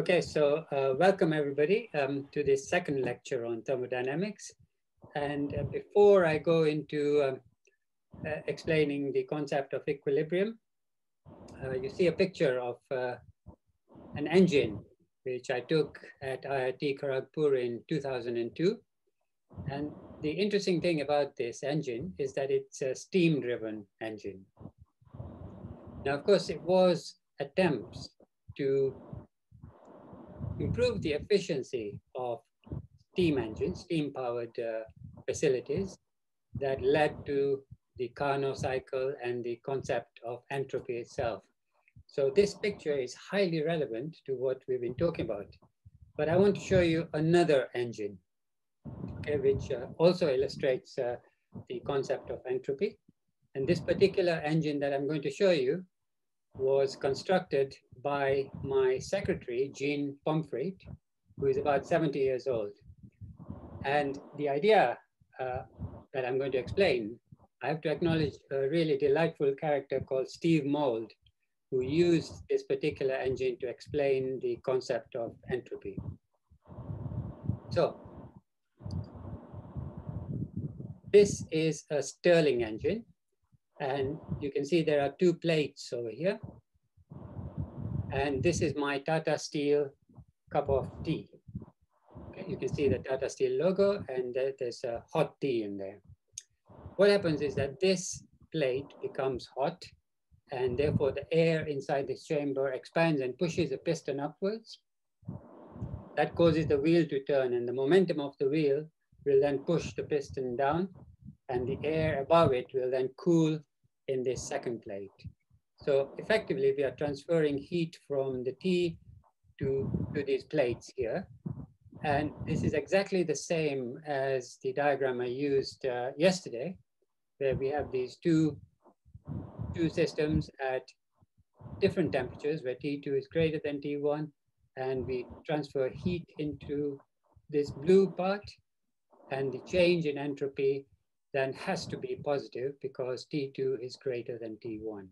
Okay, so welcome everybody to this second lecture on thermodynamics. And before I go into explaining the concept of equilibrium, you see a picture of an engine which I took at IIT Kharagpur in 2002. And the interesting thing about this engine is that it's a steam-driven engine. Now, of course, it was attempts to improve the efficiency of steam engines, steam-powered facilities, that led to the Carnot cycle and the concept of entropy itself. So this picture is highly relevant to what we've been talking about. But I want to show you another engine, okay, which also illustrates the concept of entropy. And this particular engine that I'm going to show you was constructed by my secretary, Jean Pomfret, who is about 70 years old. And the idea that I'm going to explain, I have to acknowledge a really delightful character called Steve Mould, who used this particular engine to explain the concept of entropy. So this is a Stirling engine. And you can see there are two plates over here. And this is my Tata Steel cup of tea. Okay, you can see the Tata Steel logo and there's a hot tea in there. What happens is that this plate becomes hot and therefore the air inside this chamber expands and pushes the piston upwards. That causes the wheel to turn and the momentum of the wheel will then push the piston down and the air above it will then cool in this second plate. So effectively, we are transferring heat from the tea to these plates here. And this is exactly the same as the diagram I used yesterday, where we have these two systems at different temperatures, where T2 is greater than T1, and we transfer heat into this blue part, and the change in entropy then has to be positive because T2 is greater than T1.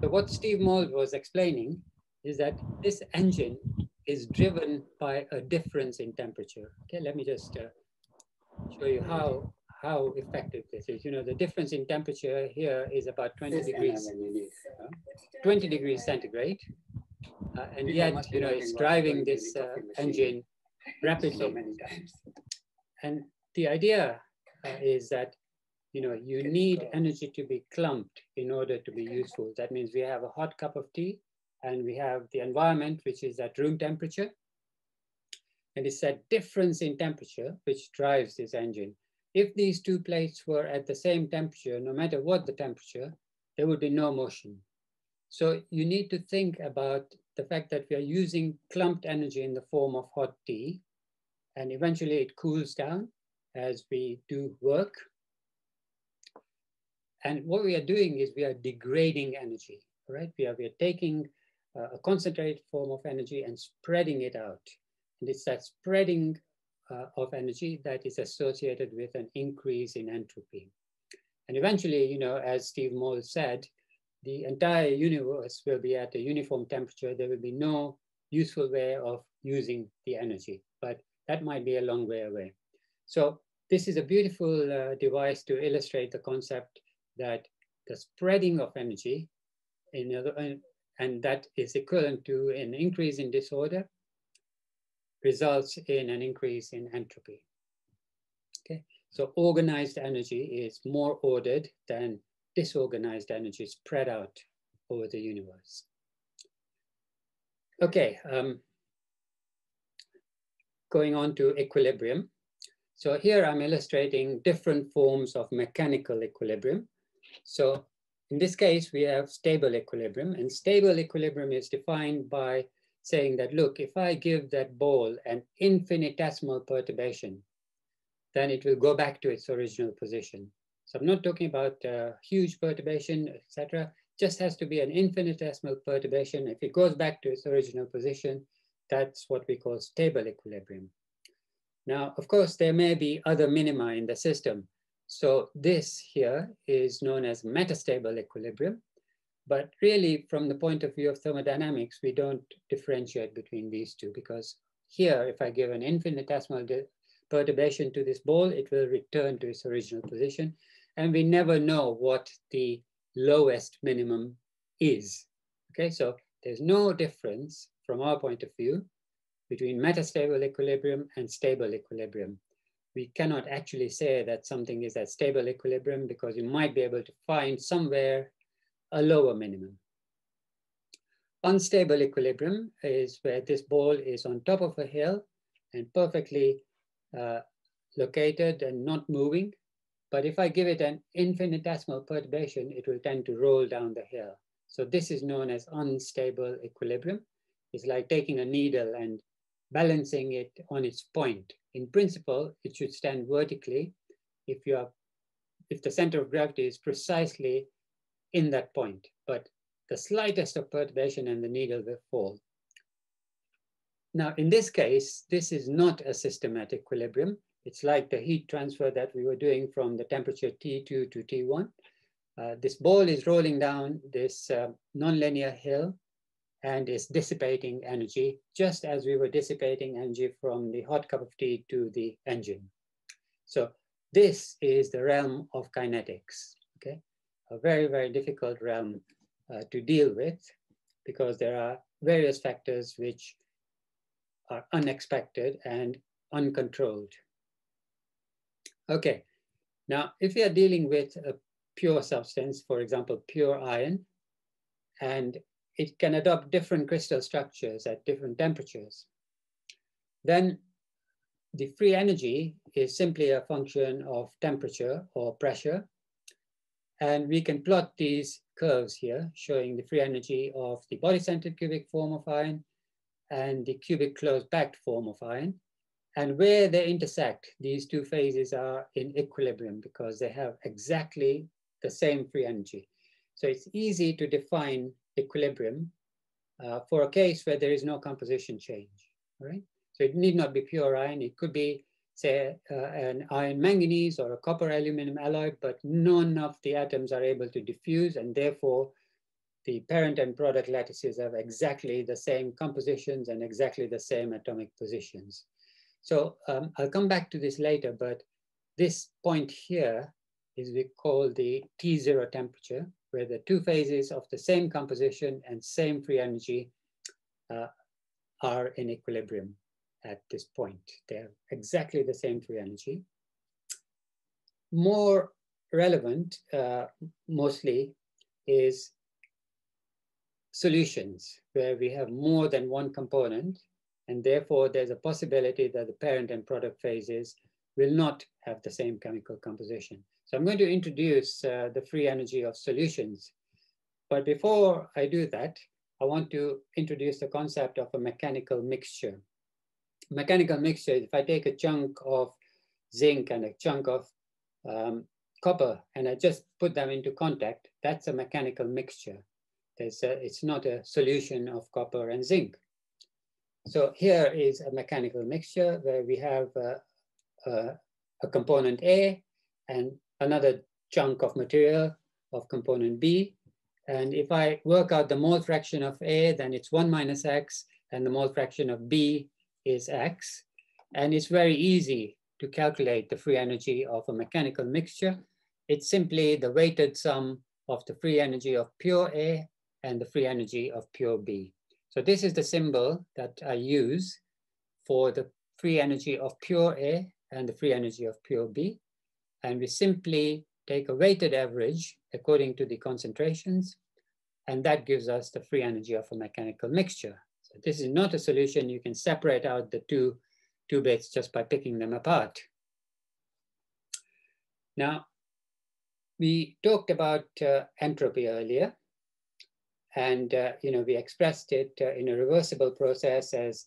So what Steve Mould was explaining is that this engine is driven by a difference in temperature. Okay, let me just show you how effective this is. You know, the difference in temperature here is about 20 degrees centigrade. And yet, you know, it's driving this engine rapidly. So many times. And the idea is that, you know, you need energy to be clumped in order to be useful. That means we have a hot cup of tea and we have the environment, which is at room temperature. And it's that difference in temperature which drives this engine. If these two plates were at the same temperature, no matter what the temperature, there would be no motion. So you need to think about the fact that we are using clumped energy in the form of hot tea, and eventually it cools down as we do work. And what we are doing is we are degrading energy, right? We are taking a concentrated form of energy and spreading it out. And it's that spreading of energy that is associated with an increase in entropy. And eventually, you know, as Steve Mould said, the entire universe will be at a uniform temperature. There will be no useful way of using the energy, but that might be a long way away. So this is a beautiful device to illustrate the concept that the spreading of energy, and that is equivalent to an increase in disorder, results in an increase in entropy. Okay, so organized energy is more ordered than disorganized energy spread out over the universe. Okay, going on to equilibrium. So here I'm illustrating different forms of mechanical equilibrium. So in this case, we have stable equilibrium, and stable equilibrium is defined by saying that, look, if I give that ball an infinitesimal perturbation, then it will go back to its original position. So I'm not talking about huge perturbation, etc. Just has to be an infinitesimal perturbation. If it goes back to its original position, that's what we call stable equilibrium. Now, of course, there may be other minima in the system. So this here is known as metastable equilibrium, But really, from the point of view of thermodynamics, we don't differentiate between these two, because here, if I give an infinitesimal perturbation to this ball, it will return to its original position. And we never know what the lowest minimum is. Okay, so there's no difference from our point of view between metastable equilibrium and stable equilibrium. We cannot actually say that something is at stable equilibrium, because you might be able to find somewhere a lower minimum. Unstable equilibrium is where this ball is on top of a hill and perfectly located and not moving. But if I give it an infinitesimal perturbation, it will tend to roll down the hill. So this is known as unstable equilibrium. It's like taking a needle and balancing it on its point. In principle, it should stand vertically if the center of gravity is precisely in that point, but the slightest of perturbation and the needle will fall. Now, in this case, this is not a systematic equilibrium. It's like the heat transfer that we were doing from the temperature T2 to T1. This ball is rolling down this nonlinear hill and is dissipating energy, just as we were dissipating energy from the hot cup of tea to the engine. So this is the realm of kinetics, okay? A very, very difficult realm to deal with, because there are various factors which are unexpected and uncontrolled. Okay, now if we are dealing with a pure substance, for example, pure iron, and it can adopt different crystal structures at different temperatures, then the free energy is simply a function of temperature or pressure. And we can plot these curves here, showing the free energy of the body-centered cubic form of iron and the cubic closed-packed form of iron. And where they intersect, these two phases are in equilibrium, because they have exactly the same free energy. So it's easy to define equilibrium for a case where there is no composition change, all right? So it need not be pure iron. It could be, say, an iron manganese or a copper aluminum alloy, but none of the atoms are able to diffuse, and therefore the parent and product lattices have exactly the same compositions and exactly the same atomic positions. So I'll come back to this later, but this point here is we call the T0 temperature, where the two phases of the same composition and same free energy are in equilibrium at this point. They're exactly the same free energy. More relevant, mostly, is solutions, where we have more than one component, and therefore there's a possibility that the parent and product phases will not have the same chemical composition. So I'm going to introduce the free energy of solutions. But before I do that, I want to introduce the concept of a mechanical mixture. Mechanical mixture, if I take a chunk of zinc and a chunk of copper, and I just put them into contact, that's a mechanical mixture. It's not a solution of copper and zinc. So here is a mechanical mixture where we have a component A and another chunk of material of component B. And if I work out the mole fraction of A, then it's 1 minus X, and the mole fraction of B is X. And it's very easy to calculate the free energy of a mechanical mixture. It's simply the weighted sum of the free energy of pure A and the free energy of pure B. So this is the symbol that I use for the free energy of pure A and the free energy of pure B. And we simply take a weighted average according to the concentrations, and that gives us the free energy of a mechanical mixture. So this is not a solution. You can separate out the two bits just by picking them apart. Now, we talked about entropy earlier, and we expressed it in a reversible process as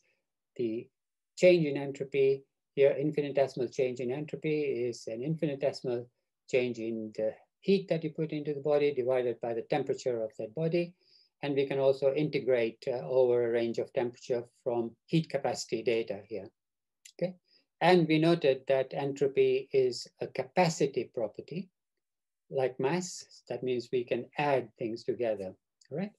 the change in entropy. Here, infinitesimal change in entropy is an infinitesimal change in the heat that you put into the body divided by the temperature of that body. And we can also integrate over a range of temperature from heat capacity data here, okay? And we noted that entropy is a capacity property, like mass. That means we can add things together. correct?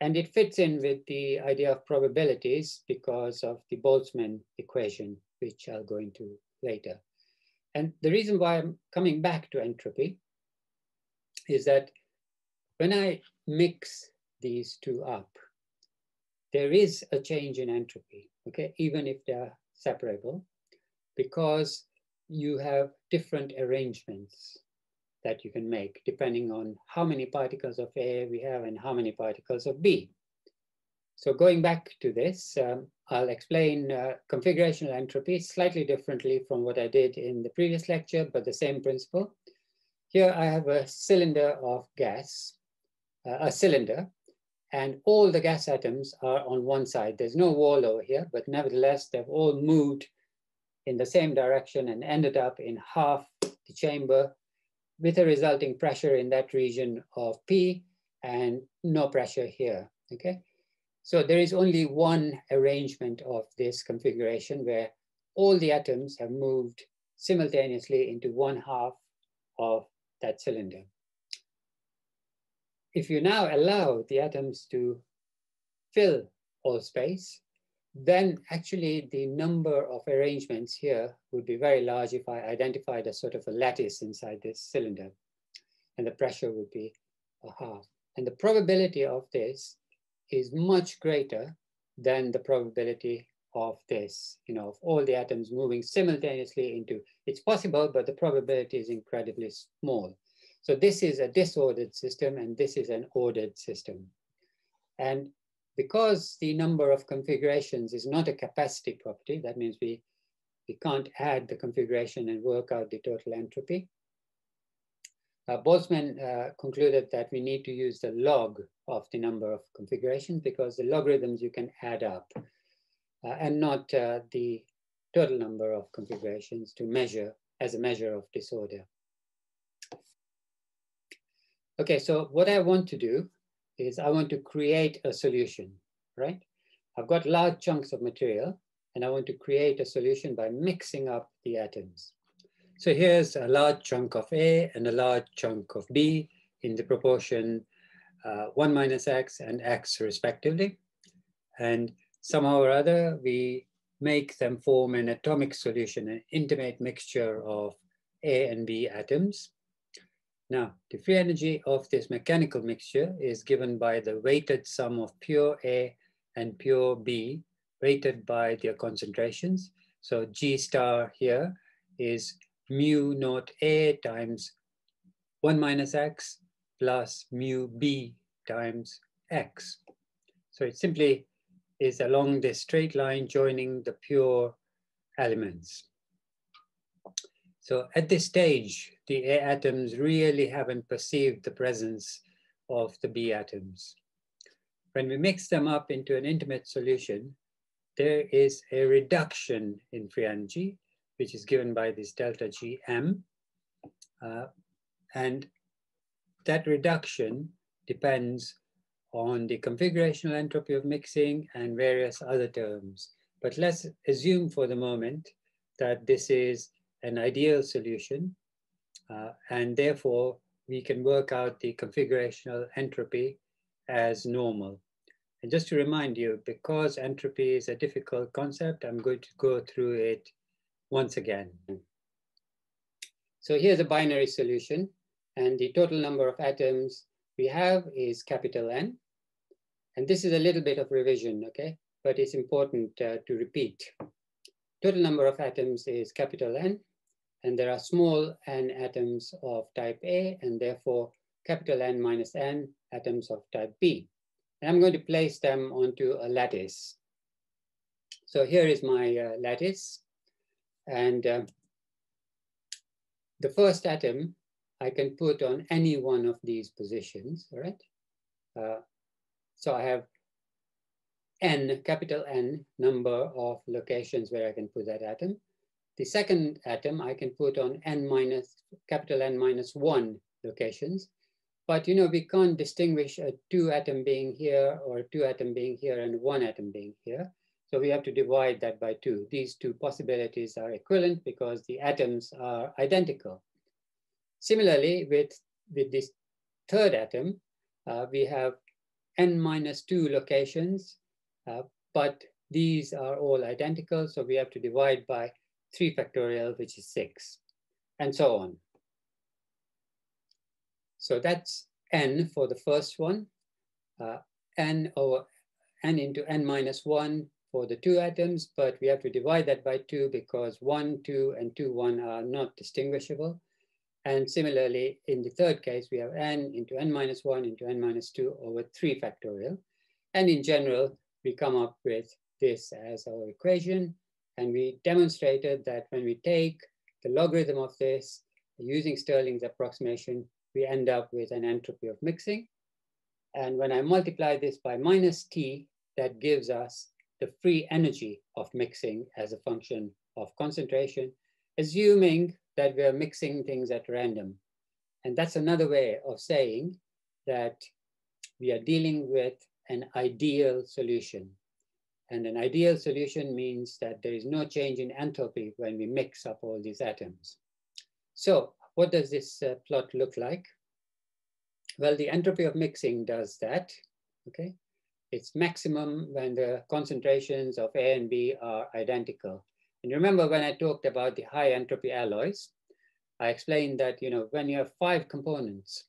And it fits in with the idea of probabilities because of the Boltzmann equation, which I'll go into later. And the reason why I'm coming back to entropy is that when I mix these two up, there is a change in entropy, okay? Even if they're separable, because you have different arrangements that you can make depending on how many particles of A we have and how many particles of B. So going back to this, I'll explain configurational entropy slightly differently from what I did in the previous lecture, but the same principle. Here I have a cylinder of gas, and all the gas atoms are on one side. There's no wall over here, but nevertheless, they've all moved in the same direction and ended up in half the chamber with a resulting pressure in that region of P and no pressure here, okay? So there is only one arrangement of this configuration where all the atoms have moved simultaneously into one half of that cylinder. If you now allow the atoms to fill all space, then actually the number of arrangements here would be very large if I identified a sort of a lattice inside this cylinder, and the pressure would be a half. And the probability of this is much greater than the probability of this, you know, of all the atoms moving simultaneously into, it's possible, but the probability is incredibly small. So this is a disordered system and this is an ordered system. And because the number of configurations is not a capacity property, that means we can't add the configuration and work out the total entropy. Boltzmann concluded that we need to use the log of the number of configurations because the logarithms you can add up and not the total number of configurations to measure as a measure of disorder. Okay, so what I want to do is I want to create a solution, right? I've got large chunks of material and I want to create a solution by mixing up the atoms. So here's a large chunk of A and a large chunk of B in the proportion 1 minus X and X respectively. And somehow or other, we make them form an atomic solution, an intimate mixture of A and B atoms. Now, the free energy of this mechanical mixture is given by the weighted sum of pure A and pure B, weighted by their concentrations. So G star here is mu naught A times 1 minus X plus mu B times X. So it simply is along this straight line joining the pure elements. So at this stage, the A atoms really haven't perceived the presence of the B atoms. When we mix them up into an intimate solution, there is a reduction in free energy, which is given by this delta Gm. And that reduction depends on the configurational entropy of mixing and various other terms. But let's assume for the moment that this is an ideal solution, and therefore we can work out the configurational entropy as normal. And just to remind you, because entropy is a difficult concept, I'm going to go through it once again. So here's a binary solution, and the total number of atoms we have is capital N. And this is a little bit of revision, okay? But it's important to repeat. Total number of atoms is capital N, and there are small n atoms of type A, and therefore capital N minus N atoms of type B. And I'm going to place them onto a lattice. So here is my lattice. And the first atom I can put on any one of these positions, all right? So I have N, capital N, number of locations where I can put that atom. The second atom I can put on N minus, capital N minus 1 locations. But you know, we can't distinguish a 2 atom being here or a 2 atom being here and 1 atom being here. So we have to divide that by 2. These two possibilities are equivalent because the atoms are identical. Similarly, with this third atom, we have n-2 locations, but these are all identical. So we have to divide by 3 factorial, which is 6, and so on. So that's n for the first one, n into n minus 1 for the 2 atoms, but we have to divide that by 2 because 1, 2, and 2, 1 are not distinguishable. And similarly, in the third case, we have n into n minus 1 into n minus 2 over 3 factorial. And in general, we come up with this as our equation. And we demonstrated that when we take the logarithm of this using Stirling's approximation, we end up with an entropy of mixing. And when I multiply this by -T, that gives us the free energy of mixing as a function of concentration, assuming that we are mixing things at random. And that's another way of saying that we are dealing with an ideal solution. And an ideal solution means that there is no change in enthalpy when we mix up all these atoms. So what does this plot look like? Well, the entropy of mixing does that, okay? It's maximum when the concentrations of A and B are identical. And remember when I talked about the high entropy alloys, I explained that, you know, when you have 5 components,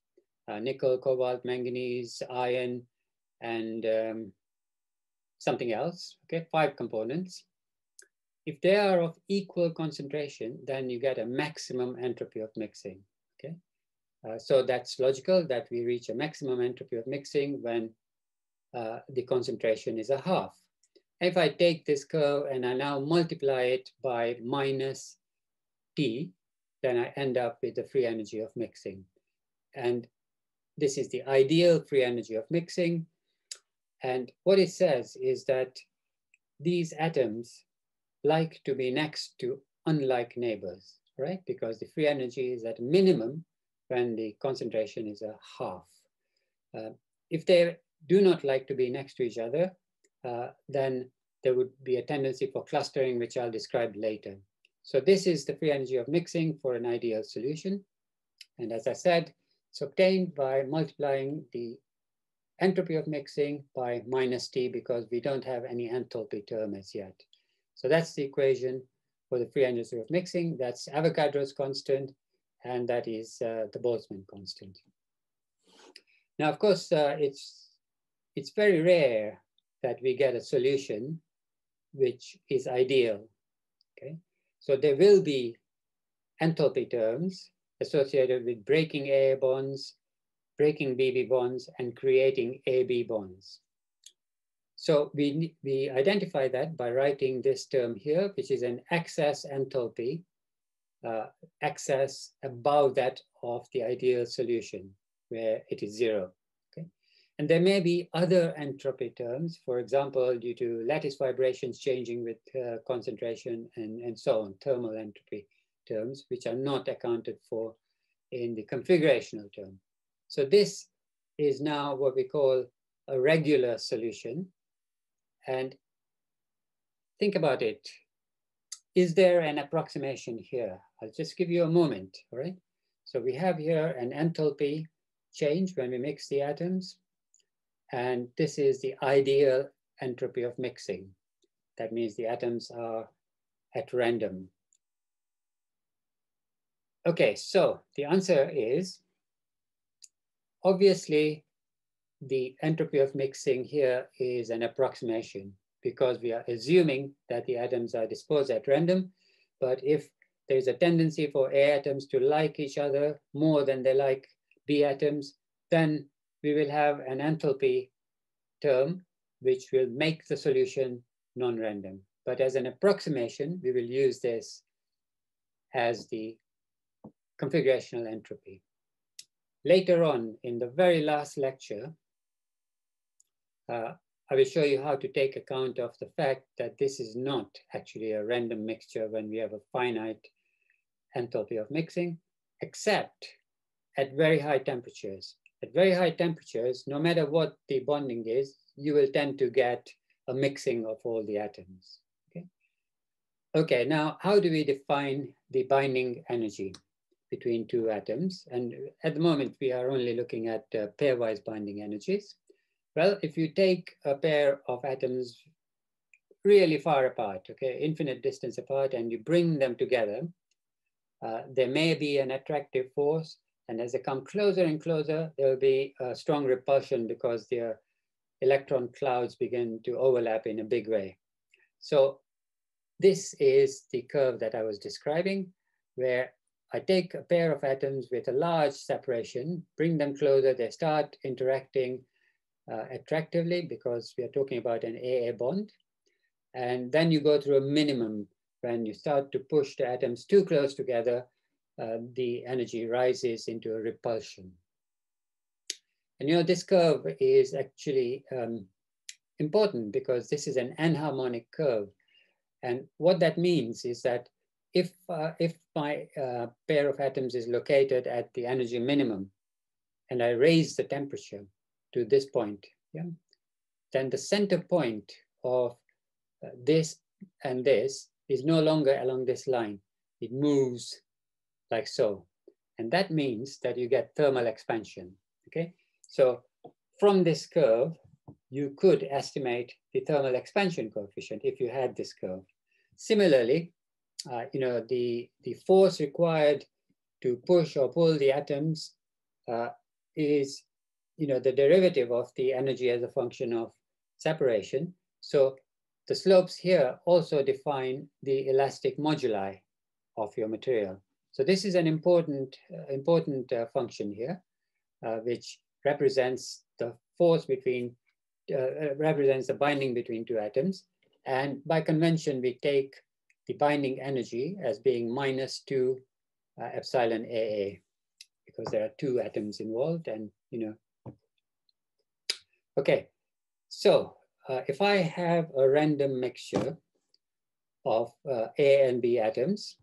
nickel, cobalt, manganese, iron, and something else, okay, 5 components. If they are of equal concentration, then you get a maximum entropy of mixing, okay? So that's logical that we reach a maximum entropy of mixing when the concentration is 1/2. If I take this curve and I now multiply it by -T, then I end up with the free energy of mixing. And this is the ideal free energy of mixing. And what it says is that these atoms like to be next to unlike neighbors, right? Because the free energy is at minimum when the concentration is 1/2. If they do not like to be next to each other, then there would be a tendency for clustering, which I'll describe later. So this is the free energy of mixing for an ideal solution. And as I said, it's obtained by multiplying the entropy of mixing by -T because we don't have any enthalpy term as yet. So that's the equation for the free energy of mixing. That's Avogadro's constant, and that is the Boltzmann constant. Now, of course, it's very rare that we get a solution which is ideal, okay? So there will be enthalpy terms associated with breaking AA bonds, breaking BB bonds, and creating AB bonds. So we identify that by writing this term here, which is an excess enthalpy, excess above that of the ideal solution, where it is 0. And there may be other entropy terms, for example, due to lattice vibrations changing with concentration and so on, thermal entropy terms, which are not accounted for in the configurational term. So this is now what we call a regular solution. And think about it. Is there an approximation here? I'll just give you a moment, all right? So we have here an enthalpy change when we mix the atoms. And this is the ideal entropy of mixing. That means the atoms are at random. Okay, so the answer is, obviously, the entropy of mixing here is an approximation because we are assuming that the atoms are disposed at random. But if there's a tendency for A atoms to like each other more than they like B atoms, then we will have an enthalpy term which will make the solution non-random. But as an approximation, we will use this as the configurational entropy. Later on, in the very last lecture, I will show you how to take account of the fact that this is not actually a random mixture when we have a finite enthalpy of mixing, except at very high temperatures. At very high temperatures, no matter what the bonding is, you will tend to get a mixing of all the atoms. Okay, okay, now how do we define the binding energy between 2 atoms? And at the moment, we are only looking at pairwise binding energies. Well, if you take a pair of atoms really far apart, okay, infinite distance apart, and you bring them together, there may be an attractive force. And as they come closer and closer, there will be a strong repulsion because their electron clouds begin to overlap in a big way. So this is the curve that I was describing, where I take a pair of atoms with a large separation, bring them closer, they start interacting attractively because we are talking about an AA bond. And then you go through a minimum. When you start to push the atoms too close together, the energy rises into a repulsion. And you know, this curve is actually important because this is an enharmonic curve. And what that means is that if my pair of atoms is located at the energy minimum and I raise the temperature to this point, yeah, then the center point of this and this is no longer along this line. It moves like so. And that means that you get thermal expansion, okay? So from this curve, you could estimate the thermal expansion coefficient if you had this curve. Similarly, you know, the force required to push or pull the atoms is, you know, the derivative of the energy as a function of separation. So the slopes here also define the elastic moduli of your material. So this is an important function here, which represents the force between, represents the binding between two atoms. And by convention, we take the binding energy as being -2 epsilon AA, because there are two atoms involved and, you know. Okay, so if I have a random mixture of A and B atoms,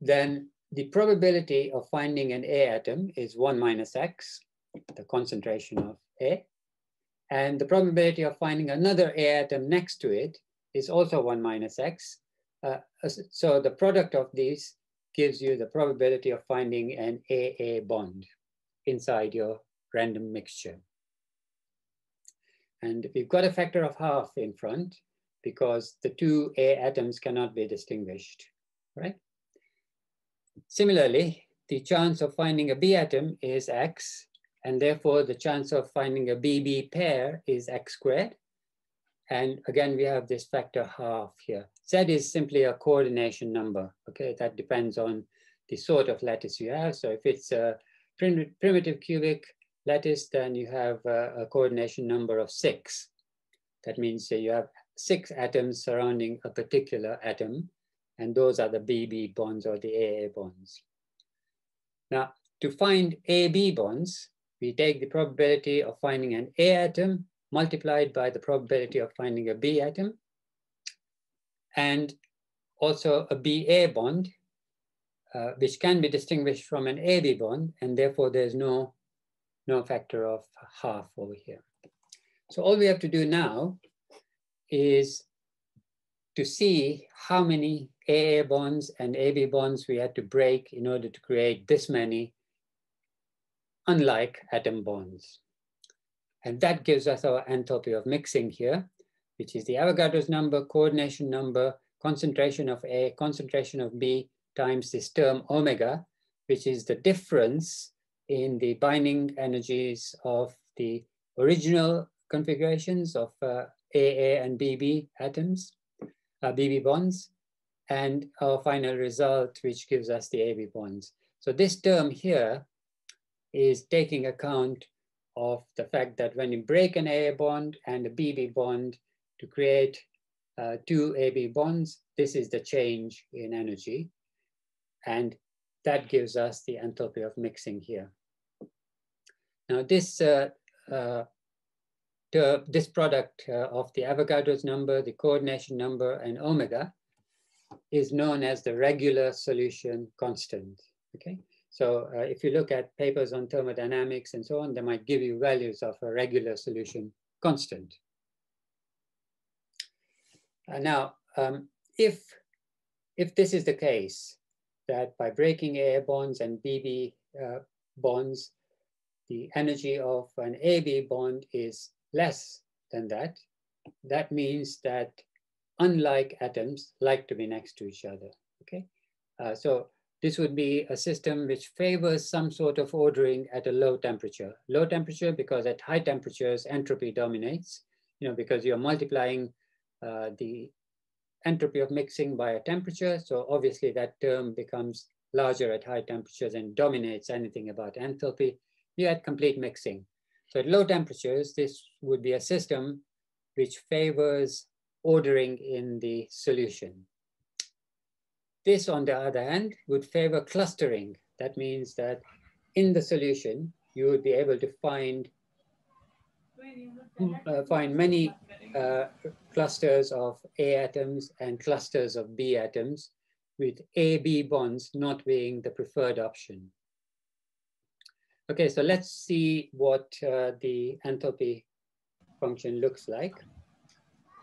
then the probability of finding an A atom is 1 - x, the concentration of A. And the probability of finding another A atom next to it is also 1 - x. So the product of these gives you the probability of finding an AA bond inside your random mixture. And we've got a factor of half in front because the two A atoms cannot be distinguished, right? Similarly, the chance of finding a B atom is x, and therefore the chance of finding a BB pair is x². And again, we have this factor half here. Z is simply a coordination number, okay? That depends on the sort of lattice you have. So if it's a primitive cubic lattice, then you have a coordination number of 6. That means you have 6 atoms surrounding a particular atom, and those are the BB bonds or the AA bonds. Now, to find AB bonds, we take the probability of finding an A atom multiplied by the probability of finding a B atom, and also a BA bond, which can be distinguished from an AB bond, and therefore there's no factor of half over here. So all we have to do now is to see how many AA bonds and AB bonds we had to break in order to create this many unlike atom bonds. And that gives us our enthalpy of mixing here, which is the Avogadro's number, coordination number, concentration of A, concentration of B, times this term omega, which is the difference in the binding energies of the original configurations of AA and BB atoms, BB bonds, and our final result, which gives us the AB bonds. So this term here is taking account of the fact that when you break an AA bond and a BB bond to create two AB bonds, this is the change in energy. And that gives us the enthalpy of mixing here. Now this, this product of the Avogadro's number, the coordination number, and omega is known as the regular solution constant, okay? So if you look at papers on thermodynamics and so on, they might give you values of a regular solution constant. Now, if this is the case, that by breaking AA bonds and BB bonds, the energy of an AB bond is less than that, that means that unlike atoms like to be next to each other, okay? So this would be a system which favors some sort of ordering at a low temperature. Low temperature because at high temperatures, entropy dominates, you know, because you're multiplying the entropy of mixing by a temperature. So obviously that term becomes larger at high temperatures and dominates anything about enthalpy. You're at complete mixing. So at low temperatures, this would be a system which favors ordering in the solution. This, on the other hand, would favor clustering. That means that in the solution, you would be able to find many clusters of A atoms and clusters of B atoms, with A-B bonds not being the preferred option. Okay, so let's see what the enthalpy function looks like.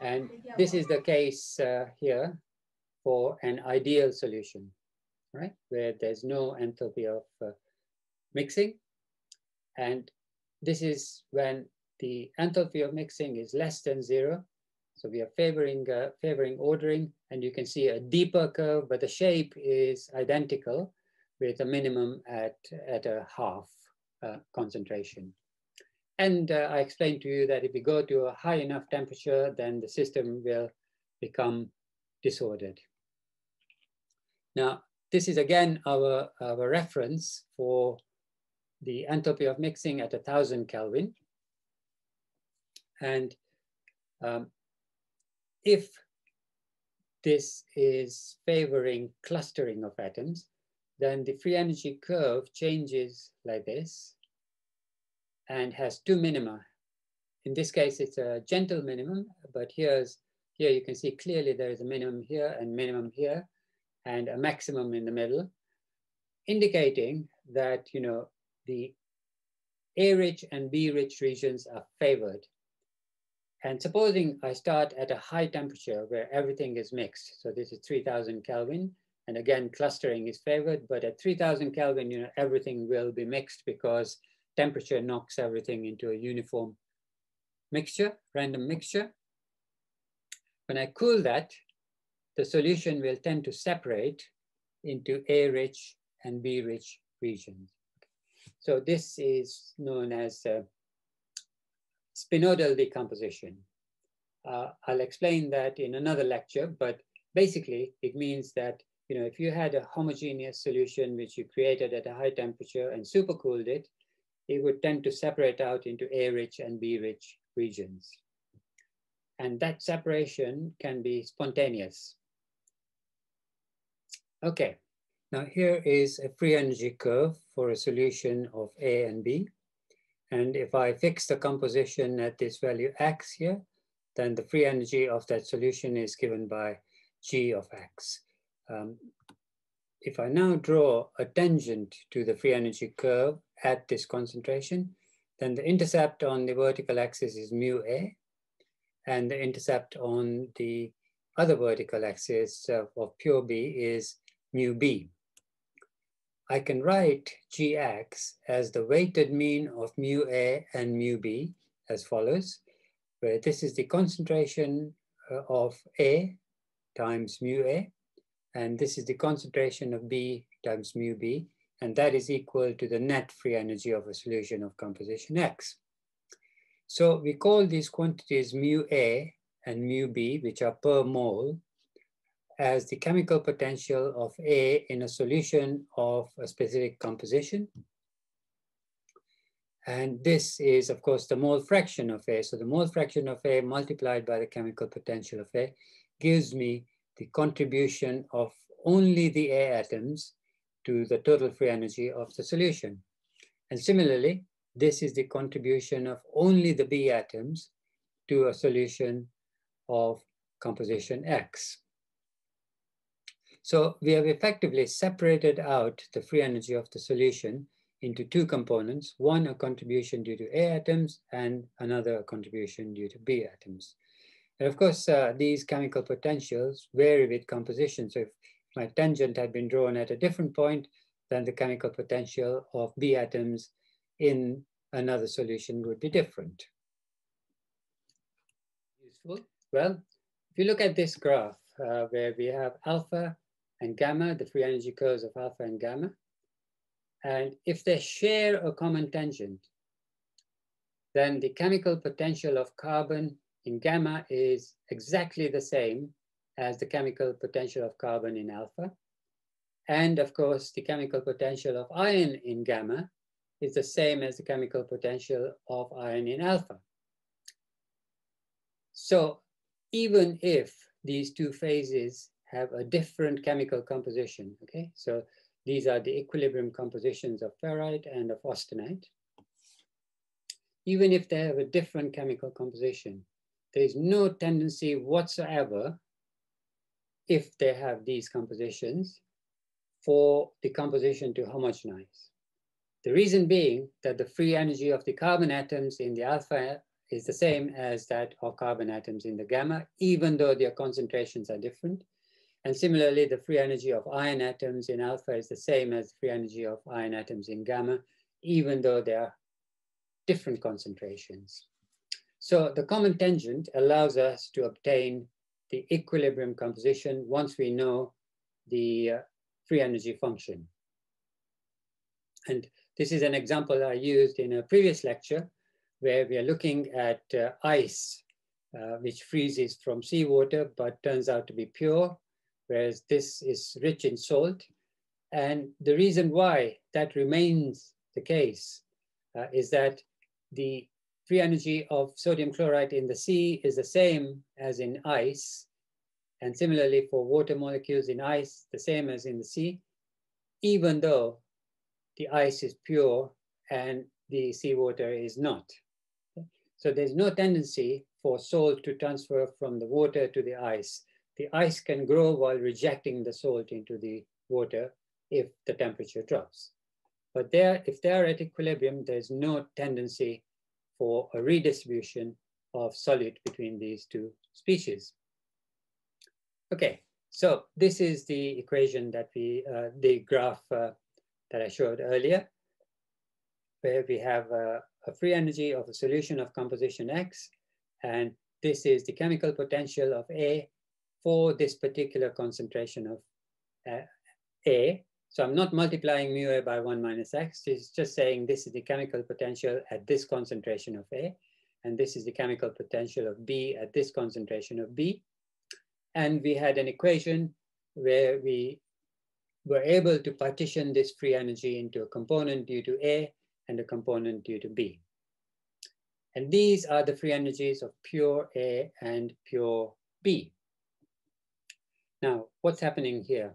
And this is the case here for an ideal solution, right? Where there's no enthalpy of mixing. And this is when the enthalpy of mixing is less than zero. So we are favoring ordering, and you can see a deeper curve, but the shape is identical with a minimum at a half concentration. And I explained to you that if we go to a high enough temperature, then the system will become disordered. Now, this is again our reference for the enthalpy of mixing at 1000 Kelvin. And if this is favoring clustering of atoms, then the free energy curve changes like this and has two minima. In this case, it's a gentle minimum, but here you can see clearly there is a minimum here and minimum here and a maximum in the middle, indicating that, you know, the A-rich and B-rich regions are favored. And supposing I start at a high temperature where everything is mixed. So this is 3000 Kelvin. And again, clustering is favored, but at 3000 Kelvin, you know, everything will be mixed because temperature knocks everything into a uniform mixture, random mixture. When I cool that, the solution will tend to separate into A-rich and B-rich regions. So this is known as spinodal decomposition. I'll explain that in another lecture, but basically it means that, you know, if you had a homogeneous solution which you created at a high temperature and supercooled it, it would tend to separate out into A-rich and B-rich regions. And that separation can be spontaneous. Okay, now here is a free energy curve for a solution of A and B. And if I fix the composition at this value x here, then the free energy of that solution is given by g of x. If I now draw a tangent to the free energy curve at this concentration, then the intercept on the vertical axis is mu A, and the intercept on the other vertical axis of pure B is mu B. I can write Gx as the weighted mean of mu A and mu B as follows, where this is the concentration of A times mu A, and this is the concentration of B times mu B, and that is equal to the net free energy of a solution of composition X. So we call these quantities mu A and mu B, which are per mole, as the chemical potential of A in a solution of a specific composition. And this is, of course, the mole fraction of A. So the mole fraction of A multiplied by the chemical potential of A gives me the contribution of only the A atoms to the total free energy of the solution. And similarly, this is the contribution of only the B atoms to a solution of composition X. So we have effectively separated out the free energy of the solution into two components, one a contribution due to A atoms and another a contribution due to B atoms. And of course, these chemical potentials vary with composition. So if my tangent had been drawn at a different point, then the chemical potential of B atoms in another solution would be different. useful? Well, if you look at this graph where we have alpha and gamma, the free energy curves of alpha and gamma, and if they share a common tangent, then the chemical potential of carbon in gamma is exactly the same as the chemical potential of carbon in alpha. And of course, the chemical potential of iron in gamma is the same as the chemical potential of iron in alpha. So even if these two phases have a different chemical composition, okay? So these are the equilibrium compositions of ferrite and of austenite. Even if they have a different chemical composition, there is no tendency whatsoever, if they have these compositions, for the composition to homogenize. The reason being that the free energy of the carbon atoms in the alpha is the same as that of carbon atoms in the gamma, even though their concentrations are different. And similarly, the free energy of iron atoms in alpha is the same as the free energy of iron atoms in gamma, even though they are different concentrations. So the common tangent allows us to obtain the equilibrium composition once we know the free energy function. And this is an example I used in a previous lecture, where we are looking at ice, which freezes from seawater, but turns out to be pure, whereas this is rich in salt. And the reason why that remains the case is that the free energy of sodium chloride in the sea is the same as in ice. And similarly for water molecules in ice, the same as in the sea, even though the ice is pure and the seawater is not. So there's no tendency for salt to transfer from the water to the ice. The ice can grow while rejecting the salt into the water if the temperature drops. But if they are at equilibrium, there's no tendency for a redistribution of solute between these two species. Okay, so this is the equation that the graph that I showed earlier, where we have a free energy of a solution of composition X, and this is the chemical potential of A for this particular concentration of A. So I'm not multiplying mu A by 1 minus X, it's just saying this is the chemical potential at this concentration of A, and this is the chemical potential of B at this concentration of B. And we had an equation where we were able to partition this free energy into a component due to A and a component due to B. And these are the free energies of pure A and pure B. Now, what's happening here?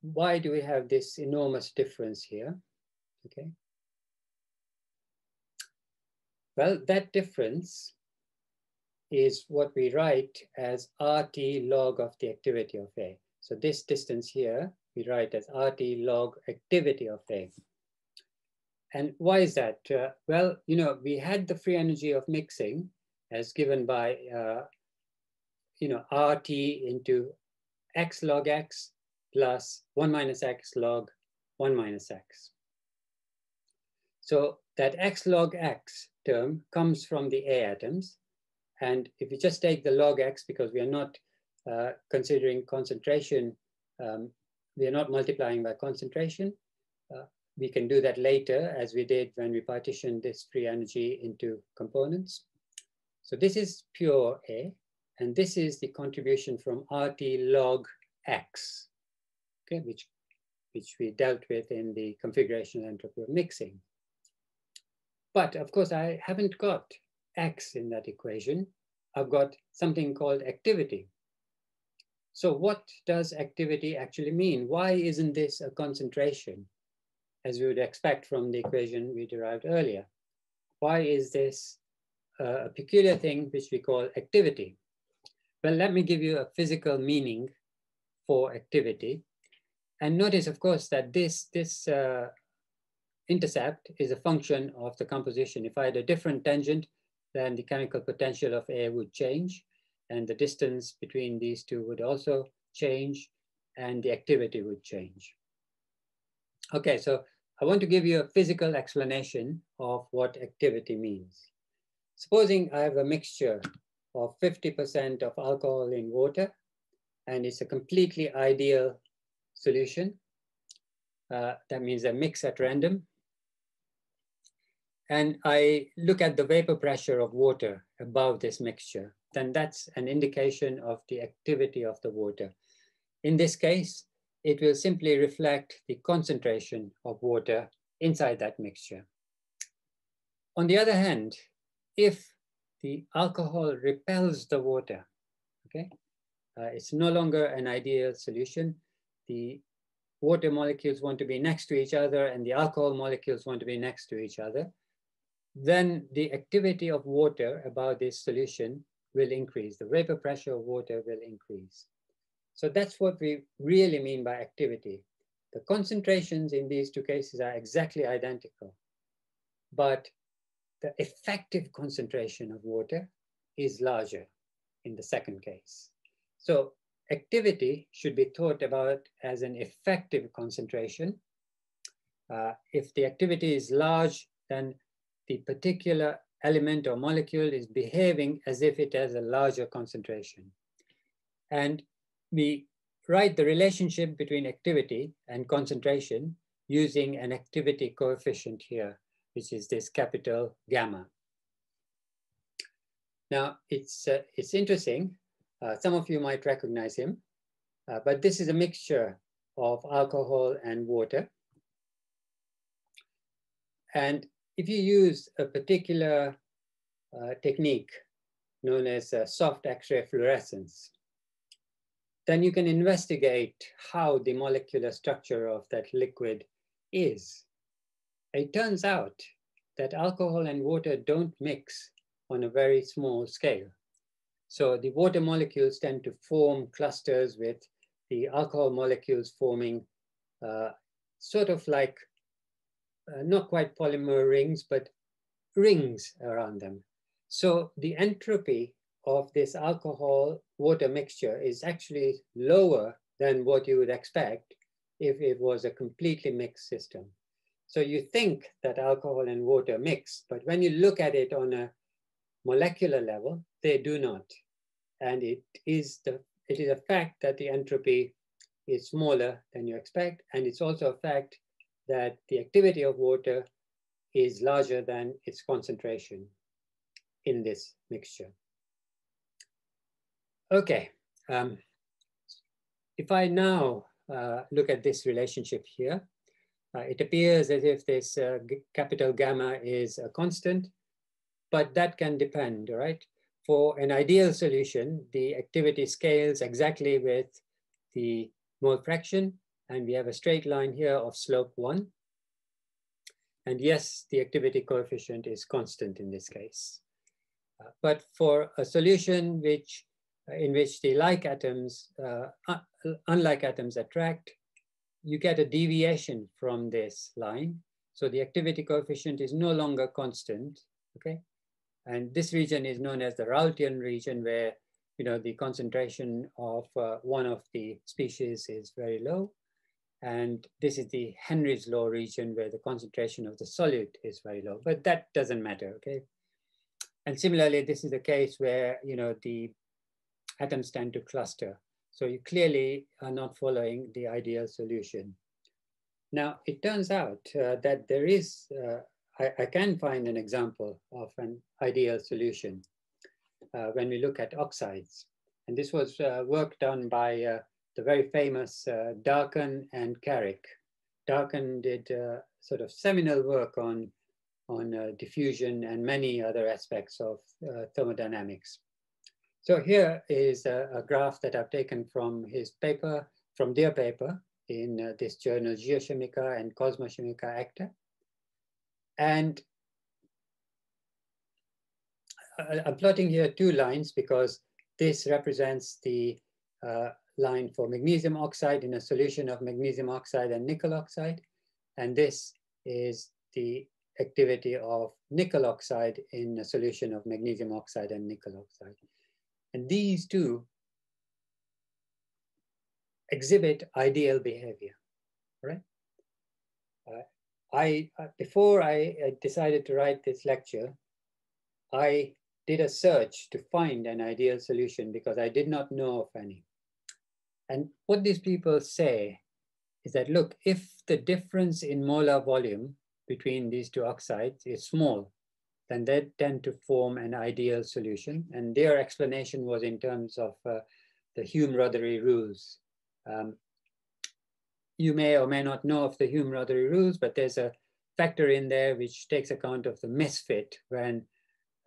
Why do we have this enormous difference here? Okay. Well, that difference is what we write as RT log of the activity of A. So this distance here, we write as RT log activity of A. And why is that? Well, you know, we had the free energy of mixing as given by, you know, RT into X log X plus 1 minus X log 1 minus X. So that X log X term comes from the A atoms. And if you just take the log X, because we are not considering concentration, we are not multiplying by concentration. We can do that later, as we did when we partitioned this free energy into components. So this is pure A, and this is the contribution from RT log X, okay, which we dealt with in the configurational entropy of mixing. But of course, I haven't got X in that equation. I've got something called activity. So what does activity actually mean? Why isn't this a concentration, as we would expect from the equation we derived earlier? Why is this a peculiar thing which we call activity? Well, let me give you a physical meaning for activity. And notice, of course, that this intercept is a function of the composition. If I had a different tangent, then the chemical potential of A would change, and the distance between these two would also change, and the activity would change. Okay, so I want to give you a physical explanation of what activity means. Supposing I have a mixture of 50% of alcohol in water, and it's a completely ideal solution. That means a mix at random. And I look at the vapor pressure of water above this mixture, then that's an indication of the activity of the water. In this case, it will simply reflect the concentration of water inside that mixture. On the other hand, if the alcohol repels the water, okay, it's no longer an ideal solution. The water molecules want to be next to each other and the alcohol molecules want to be next to each other, then the activity of water about this solution will increase. The vapor pressure of water will increase. So that's what we really mean by activity. The concentrations in these two cases are exactly identical, but the effective concentration of water is larger in the second case. So activity should be thought about as an effective concentration. If the activity is large, then the particular element or molecule is behaving as if it has a larger concentration. And we write the relationship between activity and concentration using an activity coefficient here, which is this capital gamma. Now, it's interesting. Some of you might recognize him, but this is a mixture of alcohol and water. And if you use a particular technique known as soft X-ray fluorescence, then you can investigate how the molecular structure of that liquid is. It turns out that alcohol and water don't mix on a very small scale. So the water molecules tend to form clusters with the alcohol molecules forming sort of like, not quite polymer rings, but rings around them. So the entropy of this alcohol-water mixture is actually lower than what you would expect if it was a completely mixed system. So you think that alcohol and water mix, but when you look at it on a molecular level, they do not. And it is a fact that the entropy is smaller than you expect. And it's also a fact that the activity of water is larger than its concentration in this mixture. Okay, if I now look at this relationship here, it appears as if this capital gamma is a constant, but that can depend, right? For an ideal solution, the activity scales exactly with the mole fraction, and we have a straight line here of slope 1. And yes, the activity coefficient is constant in this case. But for a solution in which the like atoms, unlike atoms attract, you get a deviation from this line. So the activity coefficient is no longer constant, okay? And this region is known as the Raoultian region, where the concentration of one of the species is very low. And this is the Henry's law region, where the concentration of the solute is very low, but that doesn't matter, okay? And similarly, this is the case where the atoms tend to cluster. So you clearly are not following the ideal solution. Now, it turns out that there is, I can find an example of an ideal solution when we look at oxides. And this was work done by the very famous Darken and Carrick. Darken did sort of seminal work on diffusion and many other aspects of thermodynamics. So here is a graph that I've taken from his paper, from their paper in this journal, Geochimica and Cosmochimica Acta. And I'm plotting here two lines because this represents the line for magnesium oxide in a solution of magnesium oxide and nickel oxide. And this is the activity of nickel oxide in a solution of magnesium oxide and nickel oxide. And these two exhibit ideal behavior, right? Before I decided to write this lecture, I did a search to find an ideal solution because I did not know of any. And what these people say is that, look, if the difference in molar volume between these two oxides is small, then they tend to form an ideal solution. And their explanation was in terms of the Hume-Rothery rules. You may or may not know of the Hume-Rothery rules, but there's a factor in there which takes account of the misfit when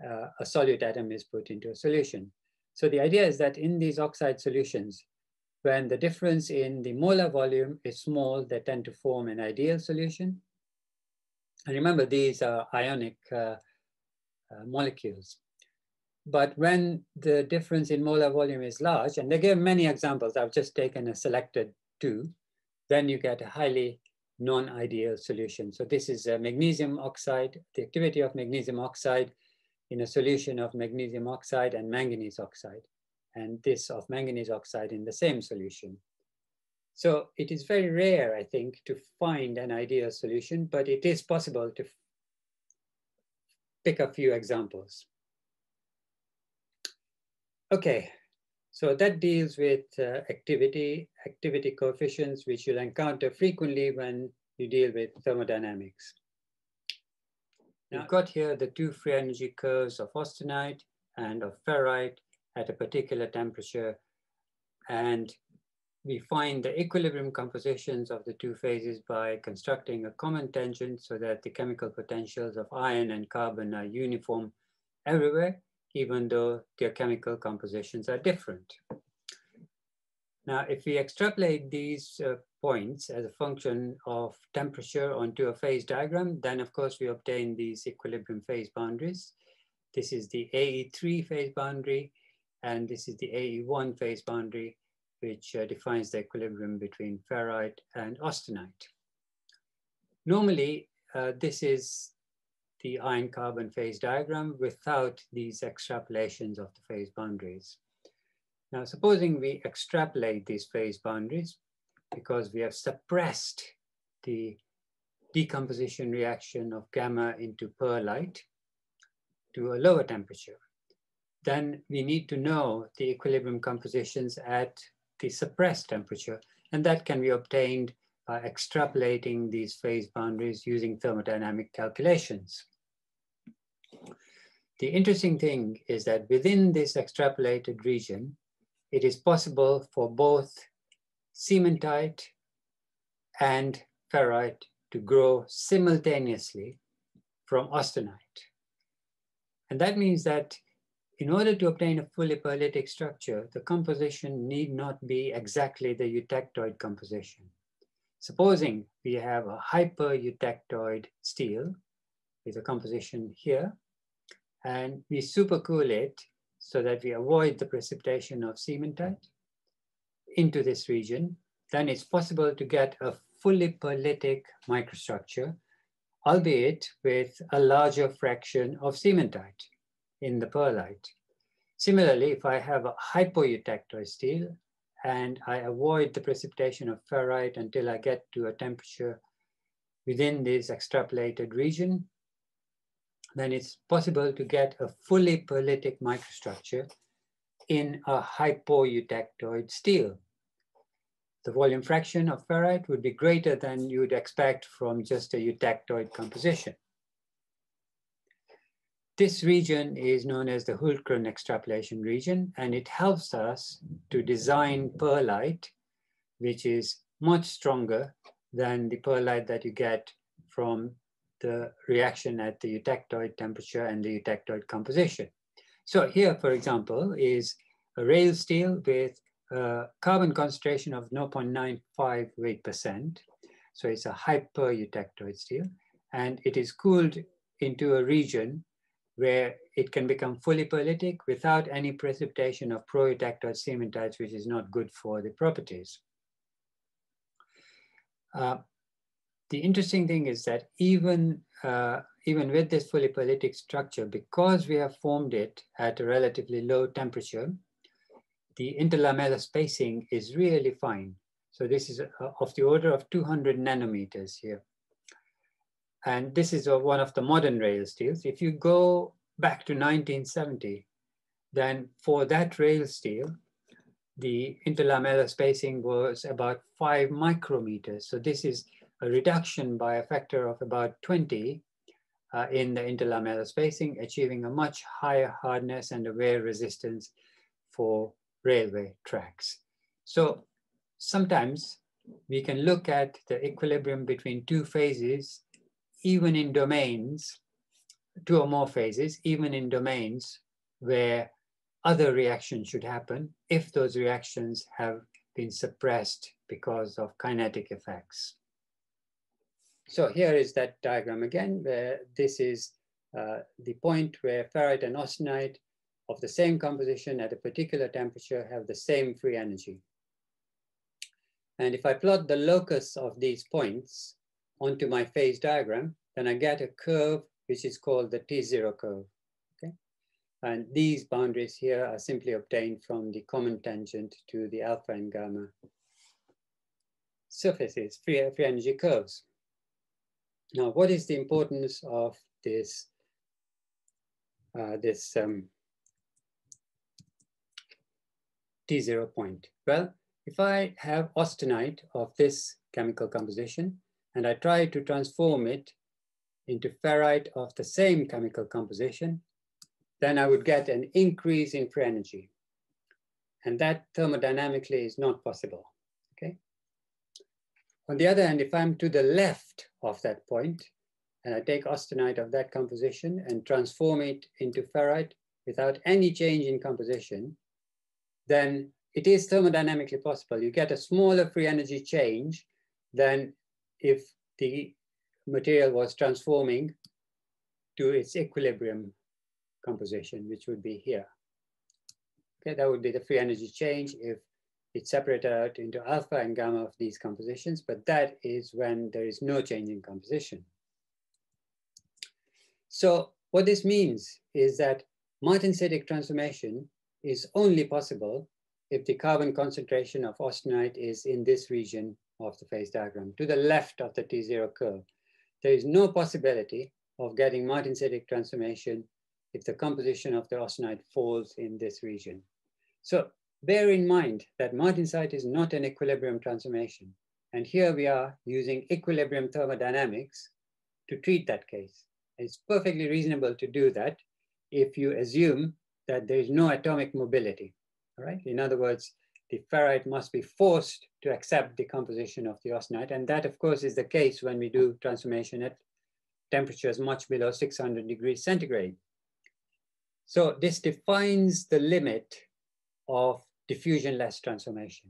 a solute atom is put into a solution. So the idea is that in these oxide solutions, when the difference in the molar volume is small, they tend to form an ideal solution. And remember, these are ionic molecules. But when the difference in molar volume is large, and they gave many examples, I've just taken a selected two, then you get a highly non-ideal solution. So this is a magnesium oxide, the activity of magnesium oxide in a solution of magnesium oxide and manganese oxide, and this of manganese oxide in the same solution. So it is very rare, I think, to find an ideal solution, but it is possible to pick a few examples. Okay, so that deals with activity coefficients, which you'll encounter frequently when you deal with thermodynamics. Now, we've got here the two free energy curves of austenite and of ferrite at a particular temperature, and we find the equilibrium compositions of the two phases by constructing a common tangent so that the chemical potentials of iron and carbon are uniform everywhere, even though their chemical compositions are different. Now, if we extrapolate these points as a function of temperature onto a phase diagram, then of course we obtain these equilibrium phase boundaries. This is the AE3 phase boundary, and this is the AE1 phase boundary, which defines the equilibrium between ferrite and austenite. Normally, this is the iron-carbon phase diagram without these extrapolations of the phase boundaries. Now, supposing we extrapolate these phase boundaries because we have suppressed the decomposition reaction of gamma into perlite to a lower temperature, then we need to know the equilibrium compositions at the suppressed temperature, and that can be obtained by extrapolating these phase boundaries using thermodynamic calculations. The interesting thing is that within this extrapolated region, it is possible for both cementite and ferrite to grow simultaneously from austenite. And that means that in order to obtain a fully perlitic structure, the composition need not be exactly the eutectoid composition. Supposing we have a hyper-eutectoid steel with a composition here, and we supercool it so that we avoid the precipitation of cementite into this region, then it's possible to get a fully perlitic microstructure, albeit with a larger fraction of cementite in the perlite. Similarly, if I have a hypoeutectoid steel and I avoid the precipitation of ferrite until I get to a temperature within this extrapolated region, then it's possible to get a fully perlitic microstructure in a hypoeutectoid steel. The volume fraction of ferrite would be greater than you would expect from just a eutectoid composition. This region is known as the Hultgren extrapolation region, and it helps us to design perlite, which is much stronger than the perlite that you get from the reaction at the eutectoid temperature and the eutectoid composition. So here, for example, is a rail steel with a carbon concentration of 0.958%. So it's a hyper-eutectoid steel, and it is cooled into a region where it can become fully perlitic without any precipitation of pro-eutectoid cementites, which is not good for the properties. The interesting thing is that even with this fully perlitic structure, because we have formed it at a relatively low temperature, the interlamellar spacing is really fine. So this is of the order of 200 nanometers here. And this is one of the modern rail steels. If you go back to 1970, then for that rail steel, the interlamellar spacing was about 5 micrometers. So this is a reduction by a factor of about 20 in the interlamellar spacing, achieving a much higher hardness and a wear resistance for railway tracks. So sometimes we can look at the equilibrium between two phases, even in domains, two or more phases, even in domains where other reactions should happen if those reactions have been suppressed because of kinetic effects. So here is that diagram again, where this is the point where ferrite and austenite of the same composition at a particular temperature have the same free energy. And if I plot the locus of these points onto my phase diagram, then I get a curve which is called the T0 curve. And these boundaries here are simply obtained from the common tangent to the alpha and gamma surfaces, free energy curves. Now, what is the importance of this, T0 point? Well, if I have austenite of this chemical composition, and I try to transform it into ferrite of the same chemical composition, then I would get an increase in free energy. And that thermodynamically is not possible, okay? On the other hand, if I'm to the left of that point, and I take austenite of that composition and transform it into ferrite without any change in composition, then it is thermodynamically possible. You get a smaller free energy change than if the material was transforming to its equilibrium composition, which would be here. Okay, that would be the free energy change if it's separated out into alpha and gamma of these compositions, but that is when there is no change in composition. So what this means is that martensitic transformation is only possible if the carbon concentration of austenite is in this region of the phase diagram, to the left of the T0 curve. There is no possibility of getting martensitic transformation if the composition of the austenite falls in this region. So bear in mind that martensite is not an equilibrium transformation. And here we are using equilibrium thermodynamics to treat that case. It's perfectly reasonable to do that if you assume that there is no atomic mobility, all right? In other words, the ferrite must be forced to accept the composition of the austenite. And that, of course, is the case when we do transformation at temperatures much below 600 degrees centigrade. So this defines the limit of diffusion-less transformation.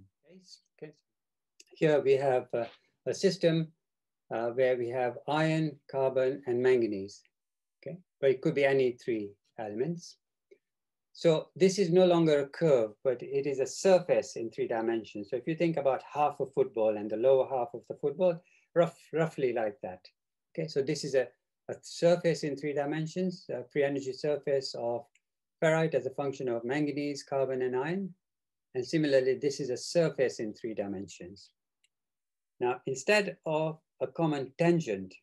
Okay. Here we have a system where we have iron, carbon, and manganese, okay? But it could be any three elements. So this is no longer a curve, but it is a surface in three dimensions. So if you think about half a football and the lower half of the football, roughly like that. Okay, so this is a surface in three dimensions, a free energy surface of ferrite as a function of manganese, carbon, and iron. And similarly, this is a surface in three dimensions. Now, instead of a common tangent,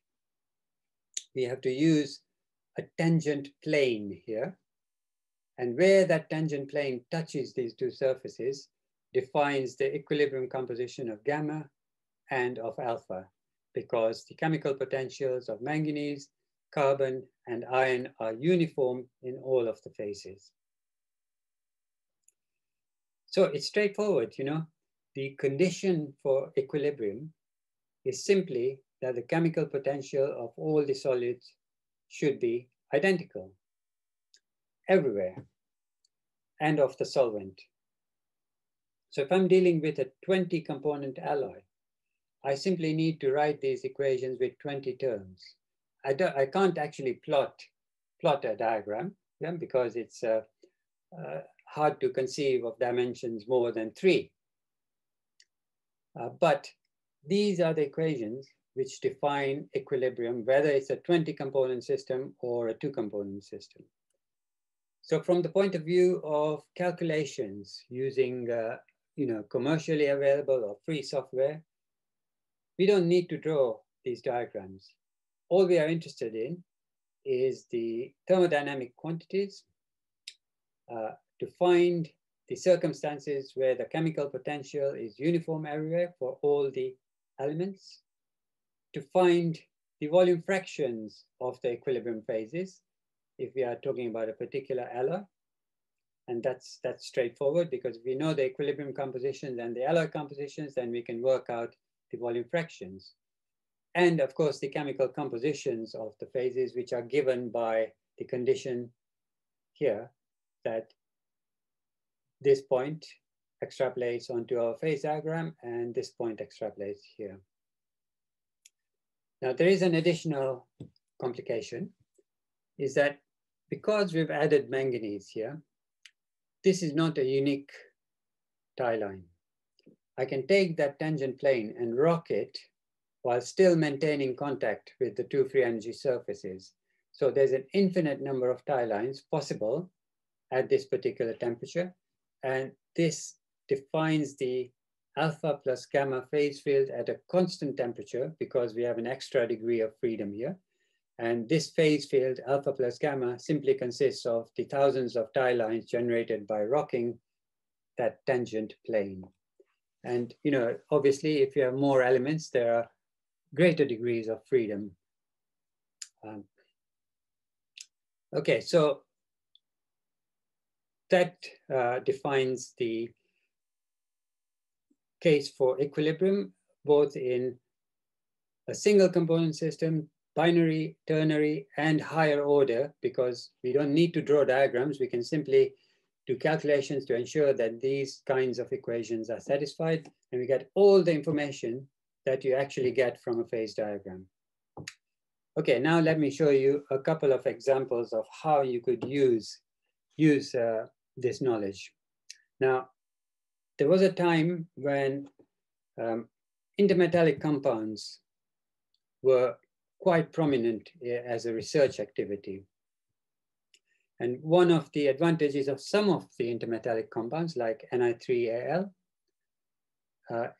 we have to use a tangent plane here. And where that tangent plane touches these two surfaces defines the equilibrium composition of gamma and of alpha, because the chemical potentials of manganese, carbon, and iron are uniform in all of the phases. So it's straightforward, you know. The condition for equilibrium is simply that the chemical potential of all the solids should be identical everywhere and of the solvent. So if I'm dealing with a 20 component alloy, I simply need to write these equations with 20 terms. I can't actually plot a diagram, yeah, because it's hard to conceive of dimensions more than 3. But these are the equations which define equilibrium, whether it's a 20 component system or a 2 component system. So from the point of view of calculations using you know, commercially available or free software, we don't need to draw these diagrams. All we are interested in is the thermodynamic quantities to find the circumstances where the chemical potential is uniform everywhere for all the elements, to find the volume fractions of the equilibrium phases, if we are talking about a particular alloy. And that's straightforward, because if we know the equilibrium compositions and the alloy compositions, then we can work out the volume fractions. And of course, the chemical compositions of the phases, which are given by the condition here that this point extrapolates onto our phase diagram and this point extrapolates here. Now, there is an additional complication, is that because we've added manganese here, this is not a unique tie line. I can take that tangent plane and rock it while still maintaining contact with the two free energy surfaces. So there's an infinite number of tie lines possible at this particular temperature. And this defines the alpha plus gamma phase field at a constant temperature, because we have an extra degree of freedom here. And this phase field, alpha plus gamma, simply consists of the thousands of tie lines generated by rocking that tangent plane. And you know, obviously, if you have more elements, there are greater degrees of freedom. Okay, so that defines the case for equilibrium, both in a single component system, binary, ternary, and higher order, because we don't need to draw diagrams. We can simply do calculations to ensure that these kinds of equations are satisfied, and we get all the information that you actually get from a phase diagram. Okay, now let me show you a couple of examples of how you could use this knowledge. Now, there was a time when intermetallic compounds were quite prominent as a research activity. And one of the advantages of some of the intermetallic compounds, like Ni3Al,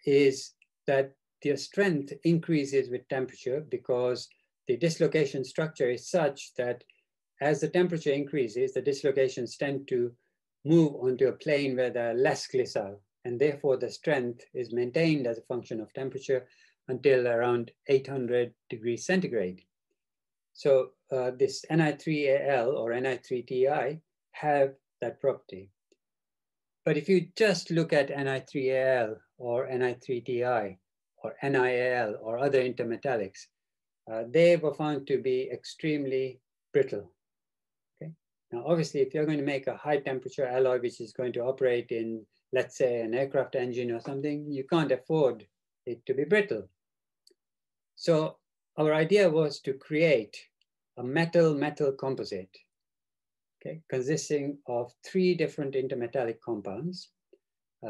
is that their strength increases with temperature, because the dislocation structure is such that as the temperature increases, the dislocations tend to move onto a plane where they're less glissile, and therefore the strength is maintained as a function of temperature until around 800 degrees centigrade. So this Ni3Al or Ni3Ti have that property. But if you just look at Ni3Al or Ni3Ti or NiAl or other intermetallics, they were found to be extremely brittle. Okay? Now, obviously, if you're going to make a high temperature alloy, which is going to operate in, let's say, an aircraft engine or something, you can't afford it to be brittle. So our idea was to create a metal-metal composite, okay, consisting of three different intermetallic compounds,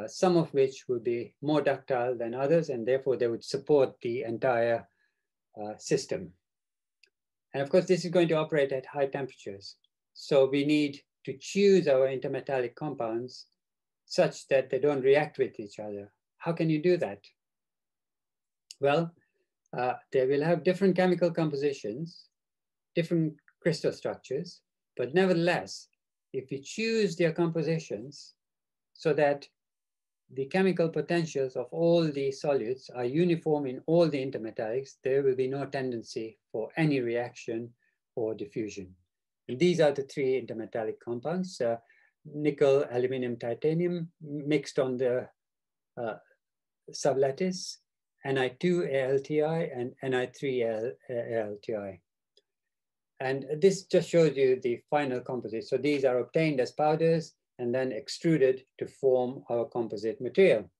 some of which would be more ductile than others, and therefore they would support the entire system. And of course, this is going to operate at high temperatures. So we need to choose our intermetallic compounds such that they don't react with each other. How can you do that? Well, they will have different chemical compositions, different crystal structures, but nevertheless, if you choose their compositions so that the chemical potentials of all the solutes are uniform in all the intermetallics, there will be no tendency for any reaction or diffusion. And these are the three intermetallic compounds, nickel, aluminum, titanium, mixed on the sublattice, Ni2AlTi and Ni3AlTi. And this just shows you the final composite. So these are obtained as powders and then extruded to form our composite material.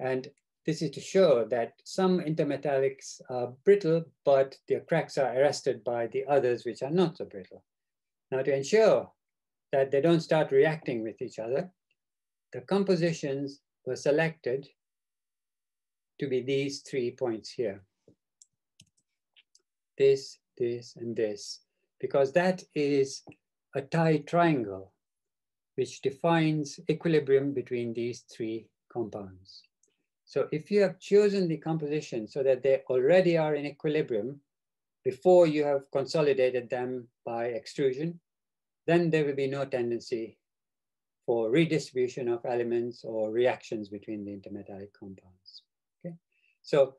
And this is to show that some intermetallics are brittle, but their cracks are arrested by the others which are not so brittle. Now, to ensure that they don't start reacting with each other, the compositions were selected to be these 3 points here. This, this, and this, because that is a tie triangle which defines equilibrium between these three compounds. So if you have chosen the composition so that they already are in equilibrium, before you have consolidated them by extrusion, then there will be no tendency for redistribution of elements or reactions between the intermetallic compounds. Okay, so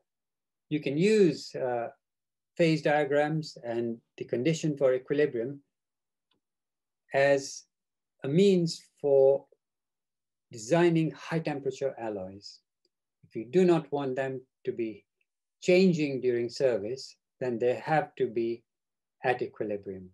you can use phase diagrams and the condition for equilibrium as a means for designing high temperature alloys. If you do not want them to be changing during service, then they have to be at equilibrium.